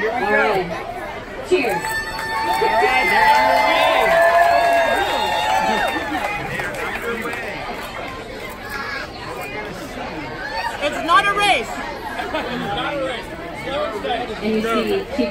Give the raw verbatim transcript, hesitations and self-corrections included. Here we go. Cheers. All right, they're underway. They're underway. It's not a race. It's not a race. And you see, keep